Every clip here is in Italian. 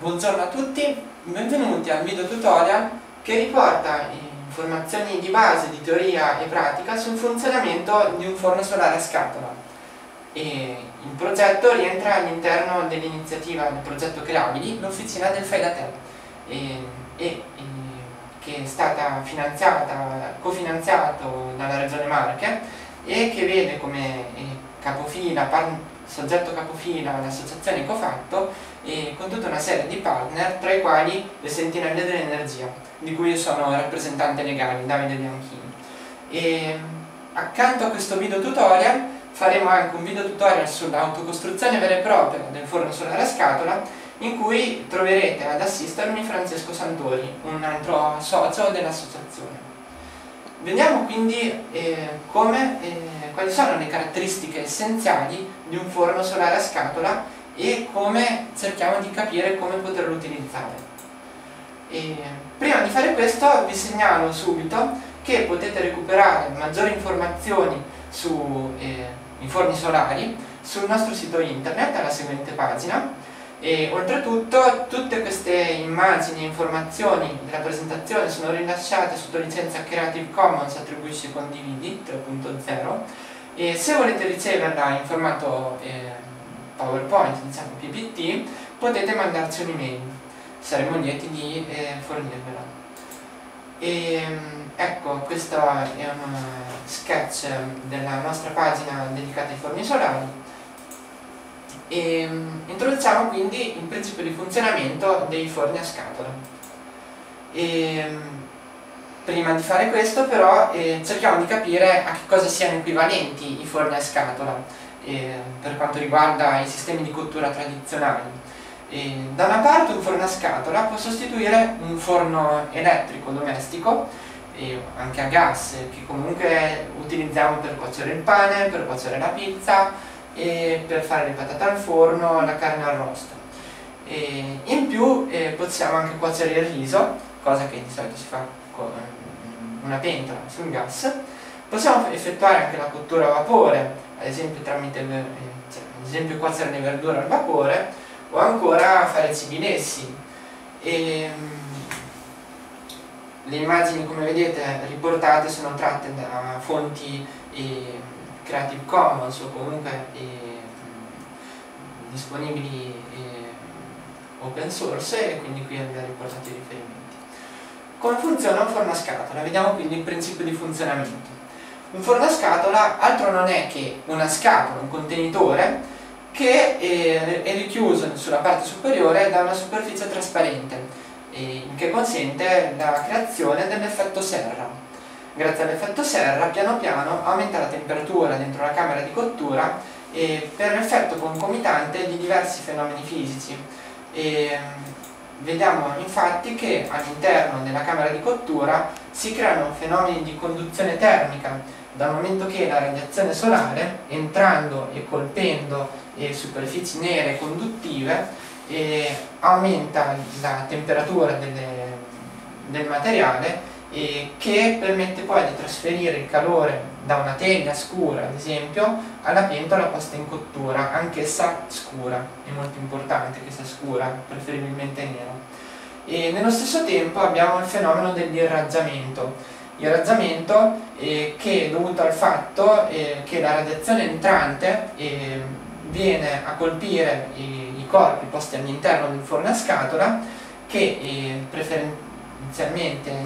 Buongiorno a tutti, benvenuti al video tutorial che riporta informazioni di base di teoria e pratica sul funzionamento di un forno solare a scatola. Il progetto rientra all'interno dell'iniziativa del progetto CreAbili, l'officina del Failatel, che è stata cofinanziata dalla Regione Marche e che vede come soggetto capofila l'associazione Eco-Fatto con tutta una serie di partner, tra i quali le Sentinelle dell'Energia, di cui io sono rappresentante legale, Davide Bianchini. Accanto a questo video tutorial faremo anche un video tutorial sull'autocostruzione vera e propria del forno solare a scatola, in cui troverete ad assistermi Francesco Santori, un altro socio dell'associazione. Vediamo quindi quali sono le caratteristiche essenziali di un forno solare a scatola e come cerchiamo di capire come poterlo utilizzare. Prima di fare questo vi segnalo subito che potete recuperare maggiori informazioni sui forni solari sul nostro sito internet alla seguente pagina, e oltretutto tutte queste immagini e informazioni della presentazione sono rilasciate sotto licenza Creative Commons attribuisci condividi 3.0. E se volete riceverla in formato PowerPoint, diciamo PPT, potete mandarci un'email, saremo lieti di fornirvela. Ecco, questo è uno sketch della nostra pagina dedicata ai forni solari. Introduciamo quindi il principio di funzionamento dei forni a scatola. Prima di fare questo però cerchiamo di capire a che cosa siano equivalenti i forni a scatola per quanto riguarda i sistemi di cottura tradizionali. Da una parte un forno a scatola può sostituire un forno elettrico domestico, anche a gas, che comunque utilizziamo per cuocere il pane, per cuocere la pizza, per fare le patate al forno, la carne arrosto. In più possiamo anche cuocere il riso, cosa che di solito si fa una pentola sul gas. Possiamo effettuare anche la cottura a vapore, ad esempio cuocere le verdure al vapore, o ancora fare cibi lessi. Le immagini, come vedete, riportate sono tratte da fonti Creative Commons o comunque disponibili open source, e quindi qui abbiamo riportato i riferimenti. Come funziona un forno a scatola? Vediamo quindi il principio di funzionamento. Un forno a scatola altro non è che una scatola, un contenitore, che è richiuso sulla parte superiore da una superficie trasparente, che consente la creazione dell'effetto serra. Grazie all'effetto serra, piano piano aumenta la temperatura dentro la camera di cottura per l'effetto concomitante di diversi fenomeni fisici. Vediamo infatti che all'interno della camera di cottura si creano fenomeni di conduzione termica, dal momento che la radiazione solare, entrando e colpendo superfici nere conduttive, aumenta la temperatura del materiale, che permette poi di trasferire il calore da una teglia scura, ad esempio, alla pentola posta in cottura, anch'essa scura. È molto importante che sia scura, preferibilmente nera. E nello stesso tempo abbiamo il fenomeno dell'irraggiamento, che è dovuto al fatto che la radiazione entrante viene a colpire i corpi posti all'interno del forno a scatola, che preferenzialmente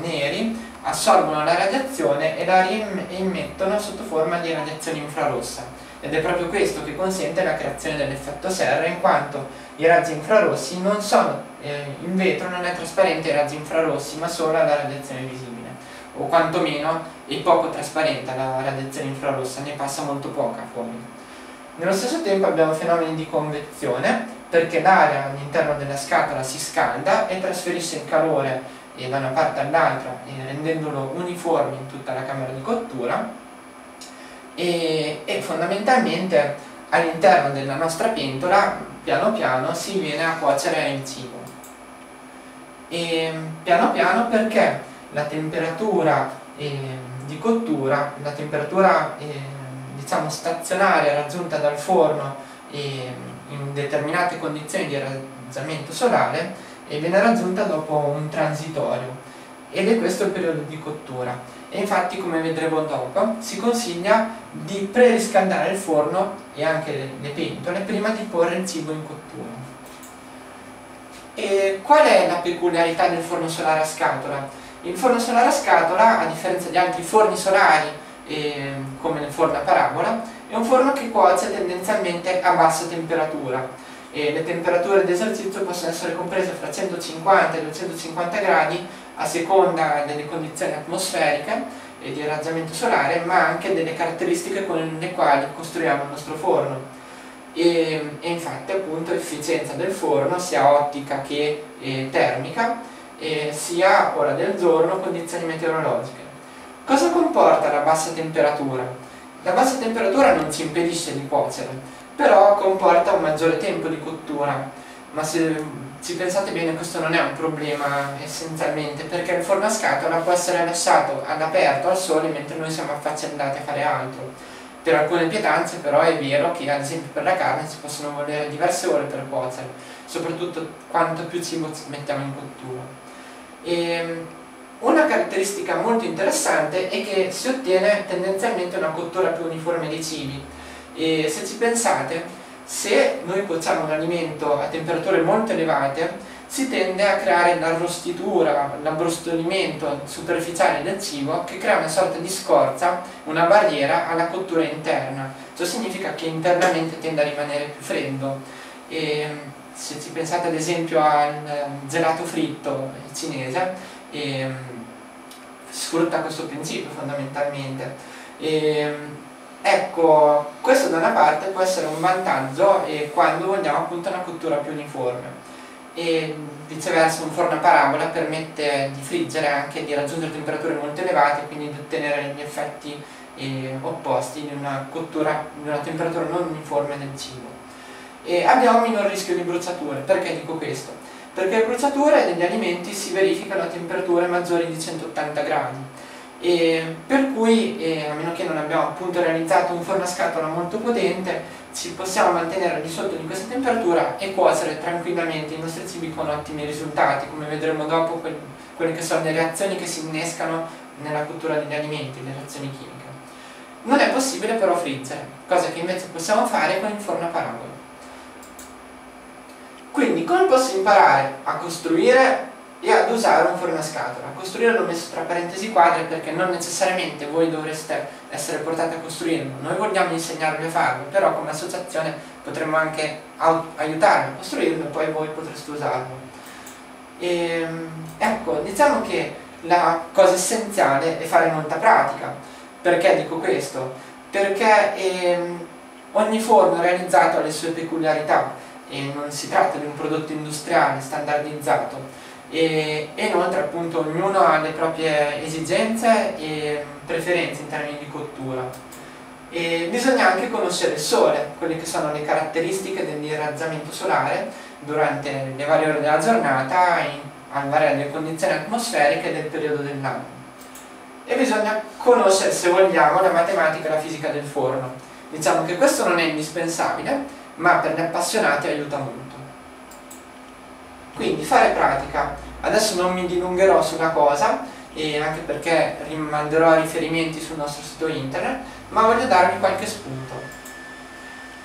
neri assorbono la radiazione e la immettono sotto forma di radiazione infrarossa, ed è proprio questo che consente la creazione dell'effetto serra, in quanto i raggi infrarossi non sono, il vetro non è trasparente ai raggi infrarossi, ma solo alla radiazione visibile, o quantomeno è poco trasparente alla radiazione infrarossa, ne passa molto poca fuori. Nello stesso tempo abbiamo fenomeni di convezione, perché l'aria all'interno della scatola si scalda e trasferisce il calore da una parte all'altra, rendendolo uniforme in tutta la camera di cottura, e fondamentalmente all'interno della nostra pentola piano piano si viene a cuocere il cibo. Piano piano perché la temperatura di cottura, la temperatura diciamo, stazionaria raggiunta dal forno in determinate condizioni di irraggiamento solare e viene raggiunta dopo un transitorio, ed è questo il periodo di cottura. E infatti, come vedremo dopo, si consiglia di preriscaldare il forno e anche le pentole prima di porre il cibo in cottura. E qual è la peculiarità del forno solare a scatola? Il forno solare a scatola, a differenza di altri forni solari come nel forno a parabola, è un forno che cuoce tendenzialmente a bassa temperatura. Le temperature di esercizio possono essere comprese fra 150 e 250 gradi a seconda delle condizioni atmosferiche e di irraggiamento solare, ma anche delle caratteristiche con le quali costruiamo il nostro forno. E infatti, appunto, l'efficienza del forno, sia ottica che termica, sia ora del giorno, condizioni meteorologiche. Cosa comporta la bassa temperatura? La bassa temperatura non ci impedisce di cuocere, però comporta un maggiore tempo di cottura, ma se ci pensate bene questo non è un problema essenzialmente, perché il forno a scatola può essere lasciato all'aperto al sole mentre noi siamo affaccendati a fare altro. Per alcune pietanze però è vero che, ad esempio, per la carne si possono volere diverse ore per cuocere, soprattutto quanto più cibo mettiamo in cottura. Una caratteristica molto interessante è che si ottiene tendenzialmente una cottura più uniforme dei cibi. E se ci pensate, se noi cuociamo un alimento a temperature molto elevate, si tende a creare l'arrostitura, l'abbrustolimento superficiale del cibo, che crea una sorta di scorza, una barriera alla cottura interna. Ciò significa che internamente tende a rimanere più freddo. E se ci pensate ad esempio al gelato fritto cinese, sfrutta questo principio fondamentalmente. Ecco, questo da una parte può essere un vantaggio quando vogliamo appunto una cottura più uniforme. E viceversa un forno a parabola permette di friggere anche, di raggiungere temperature molto elevate, quindi di ottenere gli effetti opposti di una cottura, di una temperatura non uniforme del cibo. E abbiamo un minor rischio di bruciature. Perché dico questo? Perché le bruciature degli alimenti si verificano a temperature maggiori di 180 gradi, per cui a meno che non abbiamo appunto realizzato un forno a scatola molto potente, ci possiamo mantenere al di sotto di questa temperatura e cuocere tranquillamente i nostri cibi con ottimi risultati, come vedremo dopo quelle che sono le reazioni che si innescano nella cottura degli alimenti, le reazioni chimiche. Non è possibile però friggere, cosa che invece possiamo fare con il forno a parabola. Quindi, come posso imparare a costruire e ad usare un forno a scatola? Costruire l'ho messo tra parentesi quadre perché non necessariamente voi dovreste essere portati a costruirlo, noi vogliamo insegnarvi a farlo, però come associazione potremmo anche aiutarvi a costruirlo e poi voi potreste usarlo. Ecco, diciamo che la cosa essenziale è fare molta pratica. Perché dico questo? Perché ogni forno realizzato ha le sue peculiarità e non si tratta di un prodotto industriale standardizzato. E inoltre, appunto, ognuno ha le proprie esigenze e preferenze in termini di cottura. E bisogna anche conoscere il sole, quelle che sono le caratteristiche dell'irraggiamento solare durante le varie ore della giornata, a varie delle condizioni atmosferiche del periodo dell'anno. E bisogna conoscere, se vogliamo, la matematica e la fisica del forno. Diciamo che questo non è indispensabile, ma per gli appassionati aiuta molto. Quindi fare pratica. Adesso non mi dilungherò sulla cosa, anche perché rimanderò riferimenti sul nostro sito internet, ma voglio darvi qualche spunto.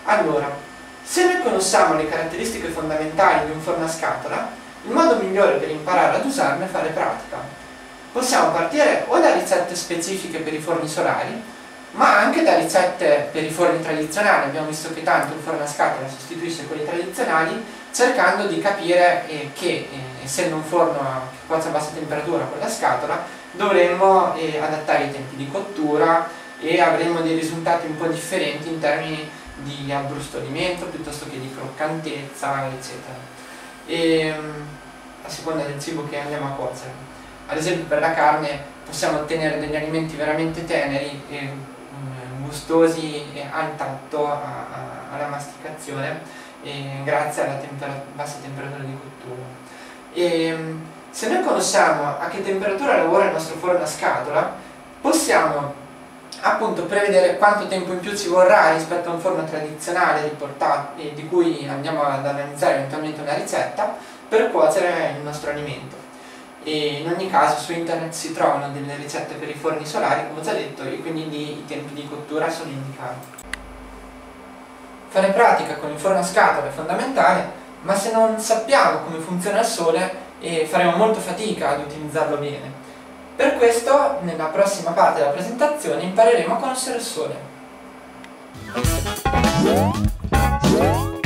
Allora, se noi conosciamo le caratteristiche fondamentali di un forno a scatola, il modo migliore per imparare ad usarlo è fare pratica. Possiamo partire o da ricette specifiche per i forni solari, ma anche da ricette per i forni tradizionali. Abbiamo visto che tanto il forno a scatola sostituisce quelli tradizionali, cercando di capire che, essendo un forno a quasi bassa temperatura con la scatola, dovremmo adattare i tempi di cottura e avremo dei risultati un po' differenti in termini di abbrustolimento piuttosto che di croccantezza, eccetera, a seconda del cibo che andiamo a cuocere. Ad esempio, per la carne possiamo ottenere degli alimenti veramente teneri e gustosi al tatto, alla masticazione, grazie alla bassa temperatura di cottura. Se noi conosciamo a che temperatura lavora il nostro forno a scatola, possiamo appunto prevedere quanto tempo in più ci vorrà rispetto a un forno tradizionale di cui andiamo ad analizzare eventualmente una ricetta per cuocere il nostro alimento. E in ogni caso su internet si trovano delle ricette per i forni solari, come ho già detto, e quindi lì i tempi di cottura sono indicati. Fare pratica con il forno a scatola è fondamentale, ma se non sappiamo come funziona il sole faremo molto fatica ad utilizzarlo bene. Per questo, nella prossima parte della presentazione, impareremo a conoscere il Sole.